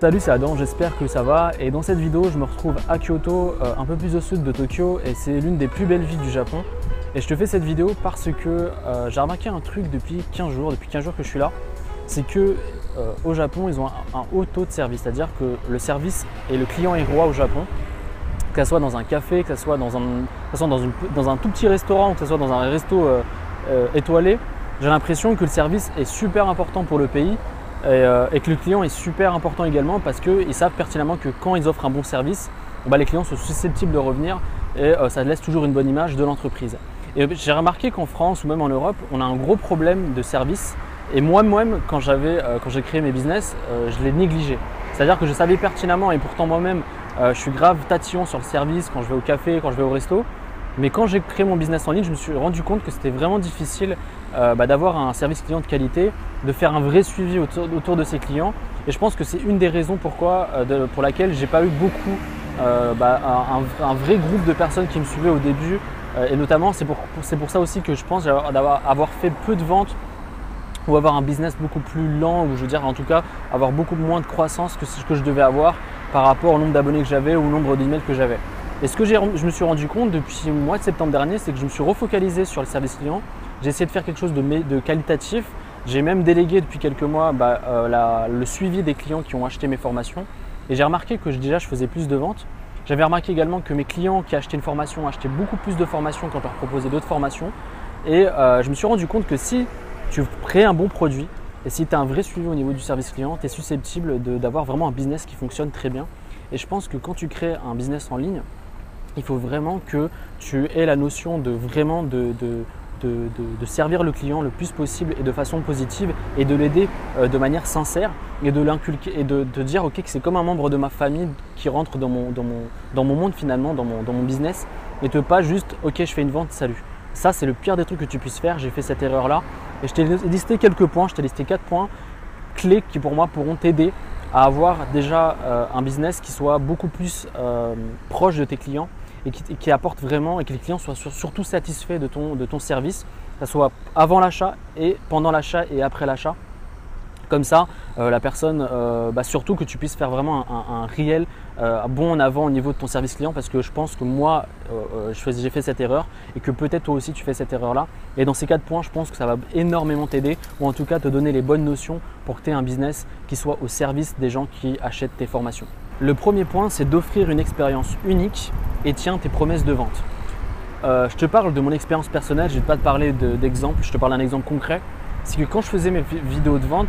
Salut, c'est Adam, j'espère que ça va. Et dans cette vidéo, je me retrouve à Kyoto, un peu plus au sud de Tokyo, et c'est l'une des plus belles villes du Japon. Et je te fais cette vidéo parce que j'ai remarqué un truc depuis 15 jours que je suis là, c'est que au Japon, ils ont un haut taux de service, c'est-à-dire que le service et le client est roi au Japon, que ce soit dans un café, que ce soit dans un tout petit restaurant, que ce soit dans un resto étoilé. J'ai l'impression que le service est super important pour le pays. Et que le client est super important également, parce qu'ils savent pertinemment que quand ils offrent un bon service, bah, les clients sont susceptibles de revenir et ça laisse toujours une bonne image de l'entreprise. Et j'ai remarqué qu'en France ou même en Europe, on a un gros problème de service, et moi-même quand j'ai créé mes business, je l'ai négligé. C'est-à-dire que je savais pertinemment, et pourtant moi-même je suis grave tatillon sur le service quand je vais au café, quand je vais au resto. Mais quand j'ai créé mon business en ligne, je me suis rendu compte que c'était vraiment difficile d'avoir un service client de qualité, de faire un vrai suivi autour de ses clients. Et je pense que c'est une des raisons pour laquelle j'ai pas eu beaucoup un vrai groupe de personnes qui me suivaient au début. Et notamment, c'est pour ça aussi que je pense avoir fait peu de ventes, ou avoir un business beaucoup plus lent, ou je veux dire en tout cas avoir beaucoup moins de croissance que ce que je devais avoir par rapport au nombre d'abonnés que j'avais ou au nombre d'emails que j'avais. Et ce que je me suis rendu compte depuis le mois de septembre dernier, c'est que je me suis refocalisé sur le service client. J'ai essayé de faire quelque chose de qualitatif. J'ai même délégué depuis quelques mois le suivi des clients qui ont acheté mes formations. Et j'ai remarqué que je faisais plus de ventes. J'avais remarqué également que mes clients qui achetaient une formation achetaient beaucoup plus de formations quand je leur proposais d'autres formations. Et je me suis rendu compte que si tu crées un bon produit et si tu as un vrai suivi au niveau du service client, tu es susceptible d'avoir vraiment un business qui fonctionne très bien. Et je pense que quand tu crées un business en ligne, il faut vraiment que tu aies la notion de servir le client le plus possible et de façon positive, et de l'aider de manière sincère, et de l'inculquer, et de dire ok, que c'est comme un membre de ma famille qui rentre dans mon monde finalement, dans mon business, et de pas juste ok, je fais une vente, salut. Ça, c'est le pire des trucs que tu puisses faire. J'ai fait cette erreur là, et je t'ai listé quelques points, je t'ai listé 4 points clés qui pour moi pourront t'aider à avoir déjà un business qui soit beaucoup plus proche de tes clients, et qui apporte vraiment, et que les clients soient surtout satisfaits de ton service, que ce soit avant l'achat et pendant l'achat et après l'achat. Comme ça, la personne, surtout que tu puisses faire vraiment un réel bond en avant au niveau de ton service client, parce que je pense que moi, j'ai fait cette erreur, et que peut-être toi aussi tu fais cette erreur-là. Et dans ces 4 points, je pense que ça va énormément t'aider, ou en tout cas te donner les bonnes notions pour que tu aies un business qui soit au service des gens qui achètent tes formations. Le premier point, c'est d'offrir une expérience unique et tiens tes promesses de vente. Je te parle de mon expérience personnelle, je ne vais pas te parler d'exemple, je te parle d'un exemple concret. C'est que quand je faisais mes vidéos de vente,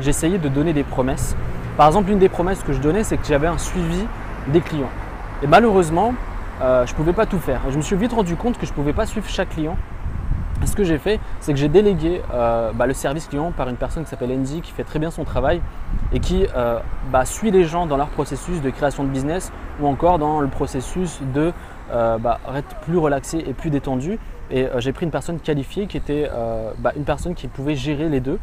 j'essayais de donner des promesses. Par exemple, une des promesses que je donnais, c'est que j'avais un suivi des clients. Et malheureusement, je ne pouvais pas tout faire. Je me suis vite rendu compte que je ne pouvais pas suivre chaque client. Et ce que j'ai fait, c'est que j'ai délégué le service client par une personne qui s'appelle Enzi, qui fait très bien son travail et qui suit les gens dans leur processus de création de business, ou encore dans le processus de être plus relaxé et plus détendu. Et j'ai pris une personne qualifiée qui était une personne qui pouvait gérer les deux.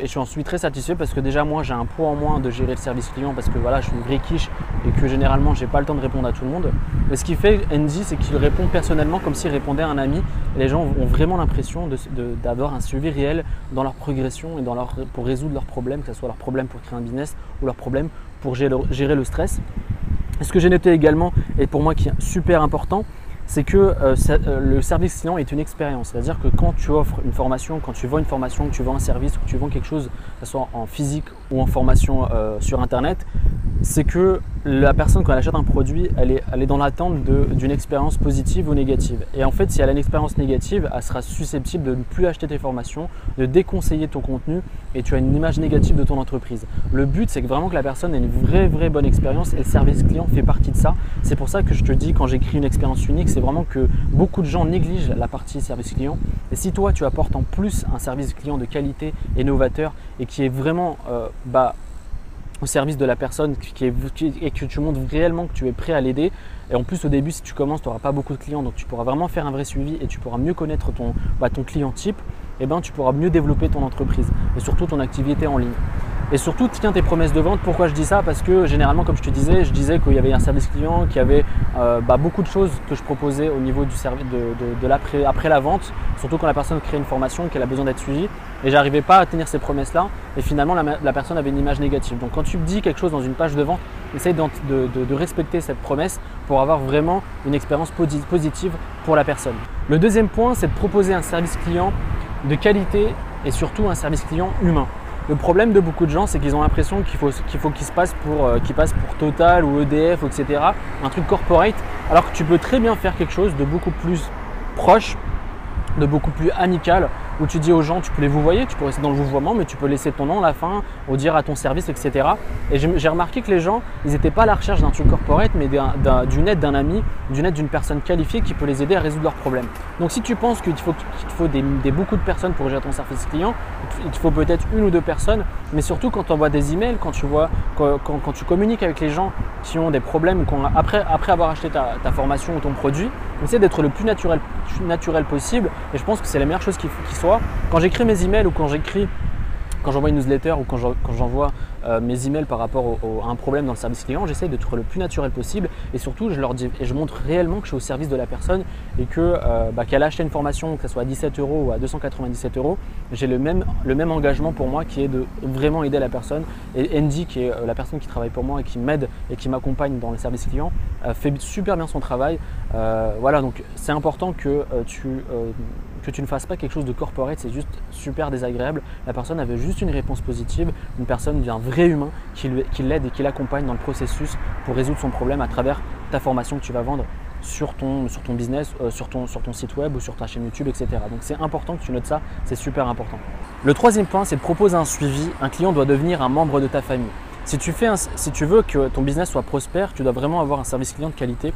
Et je suis très satisfait, parce que déjà moi j'ai un poids en moins de gérer le service client, parce que voilà, je suis une vraie quiche et que généralement j'ai pas le temps de répondre à tout le monde. Mais ce qu'il fait, Andy, c'est qu'il répond personnellement comme s'il répondait à un ami. Et les gens ont vraiment l'impression d'avoir un suivi réel dans leur progression et pour résoudre leurs problèmes, que ce soit leurs problèmes pour créer un business ou leurs problèmes pour gérer le stress. Et ce que j'ai noté également, et pour moi qui est super important, c'est que le service client est une expérience. C'est-à-dire que quand tu offres une formation, quand tu vends une formation, que tu vends un service, ou que tu vends quelque chose, que ce soit en physique ou en formation sur Internet, c'est que la personne, quand elle achète un produit, elle est dans l'attente d'une expérience positive ou négative. Et en fait, si elle a une expérience négative, elle sera susceptible de ne plus acheter tes formations, de déconseiller ton contenu, et tu as une image négative de ton entreprise. Le but, c'est que la personne ait une vraie bonne expérience, et le service client fait partie de ça. C'est pour ça que je te dis, quand j'écris une expérience unique, c'est vraiment que beaucoup de gens négligent la partie service client. Et si toi, tu apportes en plus un service client de qualité et novateur, et qui est vraiment au service de la personne, et que tu montres réellement que tu es prêt à l'aider. Et en plus, au début, si tu commences, tu n'auras pas beaucoup de clients, donc tu pourras vraiment faire un vrai suivi, et tu pourras mieux connaître ton client type. Et tu pourras mieux développer ton entreprise et surtout ton activité en ligne. Et surtout, tiens tes promesses de vente. Pourquoi je dis ça? Parce que généralement, comme je disais qu'il y avait un service client, qu'il y avait beaucoup de choses que je proposais au niveau du service de l'après la vente, surtout quand la personne crée une formation, qu'elle a besoin d'être suivie. Et j'arrivais pas à tenir ces promesses-là. Et finalement, la personne avait une image négative. Donc, quand tu dis quelque chose dans une page de vente, essaye de respecter cette promesse pour avoir vraiment une expérience positive pour la personne. Le deuxième point, c'est de proposer un service client de qualité et surtout un service client humain. Le problème de beaucoup de gens, c'est qu'ils ont l'impression qu'ils passent pour Total ou EDF, etc. Un truc corporate, alors que tu peux très bien faire quelque chose de beaucoup plus proche, de beaucoup plus amical, où tu dis aux gens, tu peux les vouvoyer, tu peux rester dans le vouvoiement, mais tu peux laisser ton nom à la fin, ou dire à ton service, etc. Et j'ai remarqué que les gens, ils n'étaient pas à la recherche d'un truc corporate, mais d'une aide d'un ami, d'une aide d'une personne qualifiée qui peut les aider à résoudre leurs problèmes. Donc si tu penses qu'il faut beaucoup de personnes pour gérer ton service client, il te faut peut-être une ou deux personnes, mais surtout quand tu envoies des emails, quand tu communiques avec les gens qui ont des problèmes, après avoir acheté ta formation ou ton produit, essaie d'être le plus naturel possible. Et je pense que c'est la meilleure chose qui soit. Quand j'écris mes emails ou quand j'envoie une newsletter ou quand j'envoie mes emails par rapport à un problème dans le service client, j'essaie d'être le plus naturel possible et surtout je leur dis et je montre réellement que je suis au service de la personne et qu'elle a acheté une formation, que ce soit à 17 € ou à 297 €, j'ai le même engagement pour moi qui est de vraiment aider la personne. Et Andy, qui est la personne qui travaille pour moi et qui m'aide et qui m'accompagne dans le service client, fait super bien son travail. Voilà, donc c'est important que tu ne fasses pas quelque chose de corporate, c'est juste super désagréable. La personne avait juste une réponse positive, une personne d'un vrai humain qui l'aide et qui l'accompagne dans le processus pour résoudre son problème à travers ta formation que tu vas vendre sur ton business, sur ton site web ou sur ta chaîne YouTube, etc. Donc c'est important que tu notes ça, c'est super important. Le troisième point, c'est de proposer un suivi. Un client doit devenir un membre de ta famille. Si tu veux que ton business soit prospère, tu dois vraiment avoir un service client de qualité.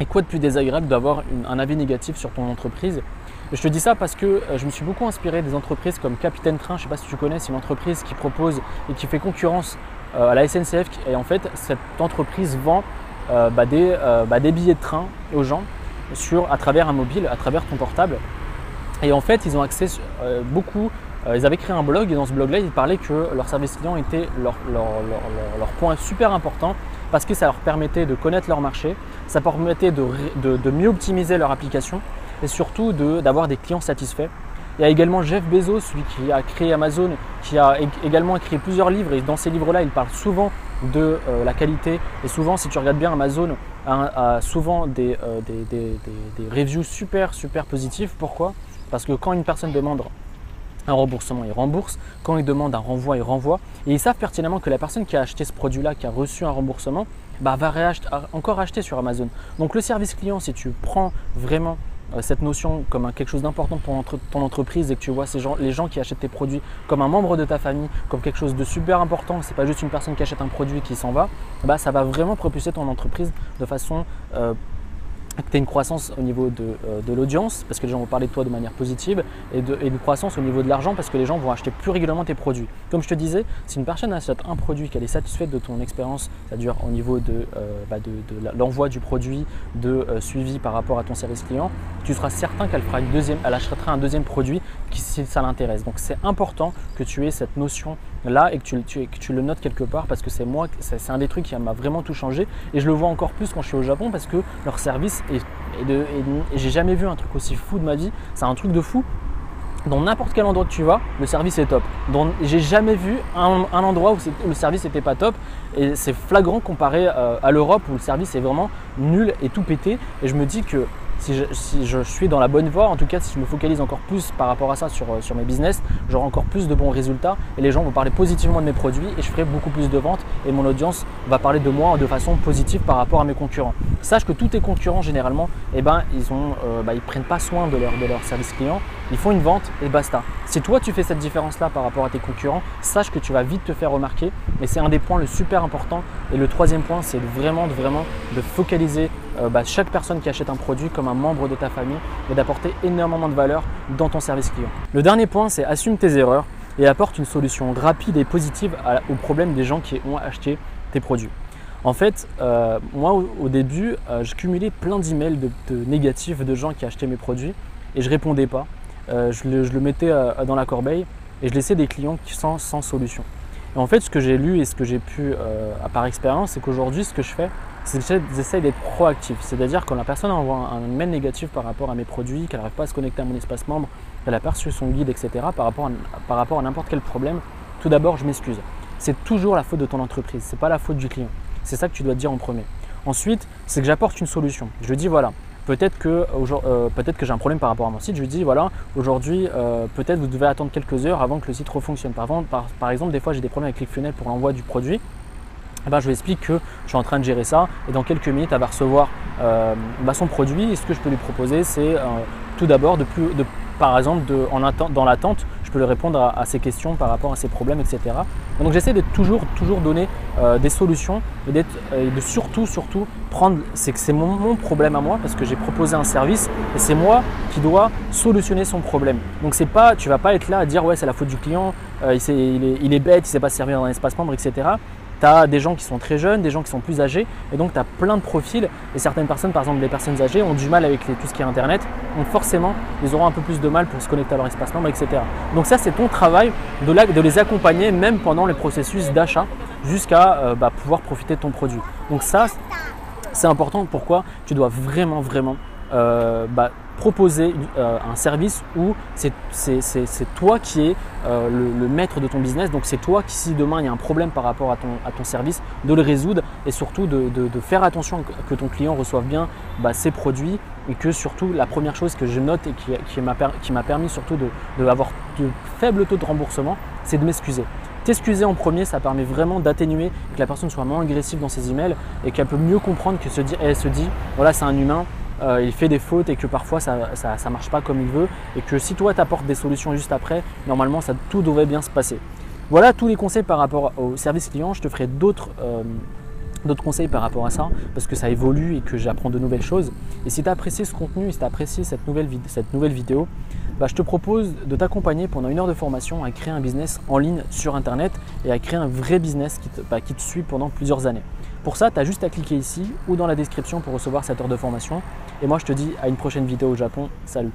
Et quoi de plus désagréable d'avoir un avis négatif sur ton entreprise? Je te dis ça parce que je me suis beaucoup inspiré des entreprises comme Capitaine Train. Je ne sais pas si tu connais, c'est une entreprise qui propose et qui fait concurrence à la SNCF. Et en fait, cette entreprise vend des billets de train aux gens à travers un mobile, à travers ton portable. Et en fait, ils ont accès beaucoup. Ils avaient créé un blog et dans ce blog-là, ils parlaient que leur service client était leur point super important parce que ça leur permettait de connaître leur marché, ça permettait de mieux optimiser leur application et surtout d'avoir des clients satisfaits. Il y a également Jeff Bezos, celui qui a créé Amazon, qui a également écrit plusieurs livres et dans ces livres-là, il parle souvent de la qualité et souvent, si tu regardes bien, Amazon a souvent des reviews super positifs. Pourquoi? Parce que quand une personne demande un remboursement, il rembourse. Quand il demande un renvoi, il renvoie. Et ils savent pertinemment que la personne qui a acheté ce produit-là, qui a reçu un remboursement, va encore acheter sur Amazon. Donc le service client, si tu prends vraiment cette notion comme quelque chose d'important pour ton entreprise et que tu vois les gens qui achètent tes produits comme un membre de ta famille, comme quelque chose de super important, c'est pas juste une personne qui achète un produit et qui s'en va, ça va vraiment propulser ton entreprise de façon que tu aies une croissance au niveau de l'audience parce que les gens vont parler de toi de manière positive et une croissance au niveau de l'argent parce que les gens vont acheter plus régulièrement tes produits. Comme je te disais, si une personne achète un produit, qu'elle est satisfaite de ton expérience, c'est-à-dire au niveau de l'envoi du produit, suivi par rapport à ton service client, tu seras certain qu'elle achètera un deuxième produit si ça l'intéresse. Donc c'est important que tu aies cette notion là et que tu le notes quelque part parce que c'est un des trucs qui m'a vraiment tout changé et je le vois encore plus quand je suis au Japon parce que leur service et j'ai jamais vu un truc aussi fou de ma vie. C'est un truc de fou. Dans n'importe quel endroit que tu vas, le service est top. J'ai jamais vu un endroit où le service n'était pas top et c'est flagrant comparé à l'Europe où le service est vraiment nul et tout pété. Et je me dis que si je suis dans la bonne voie, en tout cas si je me focalise encore plus par rapport à ça sur mes business, j'aurai encore plus de bons résultats et les gens vont parler positivement de mes produits et je ferai beaucoup plus de ventes et mon audience va parler de moi de façon positive par rapport à mes concurrents. Sache que tous tes concurrents généralement, ils prennent pas soin de leur service client, ils font une vente et basta. Si toi tu fais cette différence là par rapport à tes concurrents, sache que tu vas vite te faire remarquer et c'est un des points super important. Et le troisième point, c'est vraiment de focaliser chaque personne qui achète un produit comme un membre de ta famille et d'apporter énormément de valeur dans ton service client. Le dernier point, c'est assume tes erreurs et apporte une solution rapide et positive aux problèmes des gens qui ont acheté tes produits. En fait, moi au début, je cumulais plein d'emails de négatifs de gens qui achetaient mes produits et je ne répondais pas. Je le mettais dans la corbeille et je laissais des clients sans solution. Et en fait, ce que j'ai lu et ce que j'ai pu par expérience, c'est qu'aujourd'hui, ce que je fais, c'est que j'essaie d'être proactif. C'est-à-dire quand la personne envoie un mail négatif par rapport à mes produits, qu'elle n'arrive pas à se connecter à mon espace membre, qu'elle n'a pas reçu son guide, etc., par rapport à n'importe quel problème, tout d'abord, je m'excuse. C'est toujours la faute de ton entreprise, c'est pas la faute du client. C'est ça que tu dois te dire en premier. Ensuite, c'est que j'apporte une solution. Je lui dis voilà, peut-être que j'ai un problème par rapport à mon site. Je lui dis voilà, aujourd'hui, peut-être vous devez attendre quelques heures avant que le site refonctionne. Par exemple, des fois j'ai des problèmes avec ClickFunnels pour l'envoi du produit. Eh ben, je lui explique que je suis en train de gérer ça et dans quelques minutes, elle va recevoir son produit. Et ce que je peux lui proposer, c'est tout d'abord dans l'attente, je peux lui répondre à ses questions par rapport à ses problèmes, etc. Donc j'essaie de toujours donner des solutions et de surtout prendre, c'est mon problème à moi parce que j'ai proposé un service et c'est moi qui dois solutionner son problème. Donc c'est pas, tu vas pas être là à dire ouais c'est la faute du client, il est bête, il ne sait pas servir dans un espace membre, etc. Tu as des gens qui sont très jeunes, des gens qui sont plus âgés et donc tu as plein de profils et certaines personnes, par exemple les personnes âgées, ont du mal avec tout ce qui est internet, donc forcément ils auront un peu plus de mal pour se connecter à leur espace membre, etc. Donc ça c'est ton travail de les accompagner même pendant le processus d'achat jusqu'à pouvoir profiter de ton produit. Donc ça c'est important. Pourquoi? Tu dois vraiment proposer un service où c'est toi qui es le maître de ton business. Donc c'est toi qui, si demain il y a un problème par rapport à ton service, de le résoudre et surtout de faire attention que ton client reçoive bien ses produits. Et que surtout, la première chose que je note et qui m'a permis surtout d'avoir de faibles taux de remboursement, c'est de m'excuser. T'excuser en premier, ça permet vraiment d'atténuer que la personne soit moins agressive dans ses emails et qu'elle peut mieux comprendre qu'elle se dit voilà, c'est un humain. Il fait des fautes et que parfois ça marche pas comme il veut et que si toi t'apportes des solutions juste après, normalement tout devrait bien se passer. Voilà tous les conseils par rapport au service client. Je te ferai d'autres conseils par rapport à ça parce que ça évolue et que j'apprends de nouvelles choses. Et si tu as apprécié ce contenu, si tu as apprécié cette nouvelle vidéo, je te propose de t'accompagner pendant une heure de formation à créer un business en ligne sur internet et à créer un vrai business qui te suit pendant plusieurs années. Pour ça, tu as juste à cliquer ici ou dans la description pour recevoir cette heure de formation. Et moi, je te dis à une prochaine vidéo au Japon. Salut!